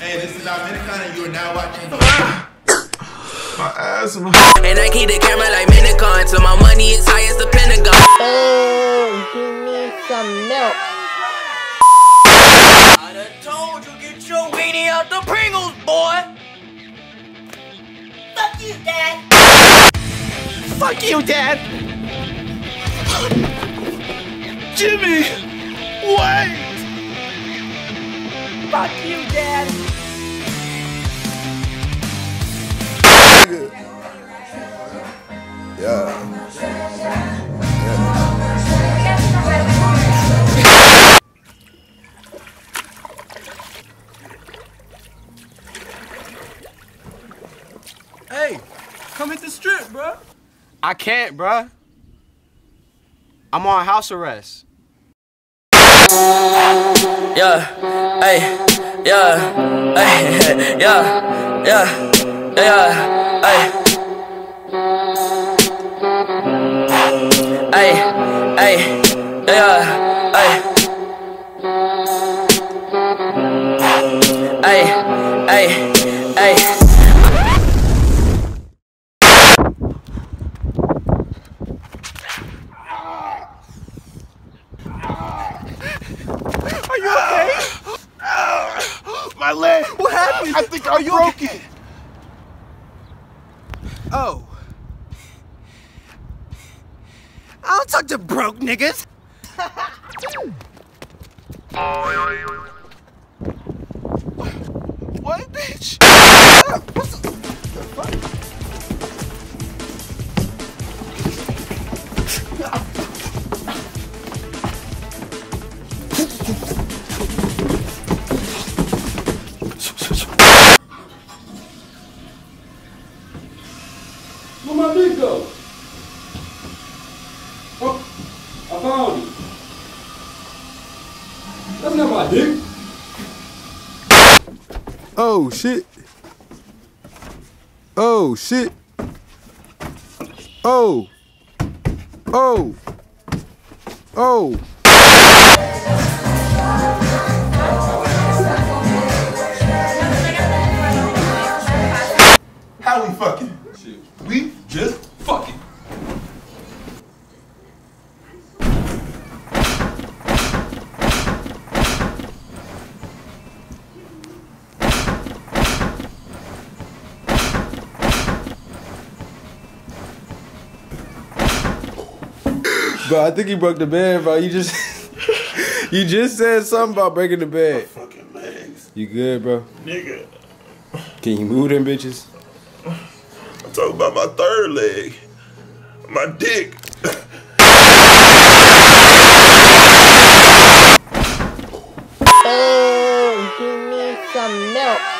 Hey, this is our Minicon and you are now watching my asthma. And I keep the camera like Minicon till my money is high as the Pentagon. Oh, give me some milk. I done told you, get your weenie out the Pringles, boy. Fuck you, Dad. Fuck you, Dad. Jimmy, wait. Fuck you, Dad! Yeah. Hey, come hit the strip, bruh. I can't, bruh. I'm on house arrest. Yeah, hey, yeah, hey, yeah, yeah, yeah, hey, hey, hey, yeah, hey, hey, hey, hey. Are you okay? My leg! What happened? I think I broke it. Oh. I don't talk to broke niggas. What, bitch? What the fuck? Where my big go? Oh, I found it. That's not my dick. Oh shit. Oh shit. Oh. Oh. Oh. How we fucking? Shit. We just fucking. Bro, I think you broke the bed, bro. You just you just said something about breaking the bed. My fucking legs. You good, bro? Nigga. Can you move them bitches? I'm talking about my third leg. My dick. Oh, give me some milk.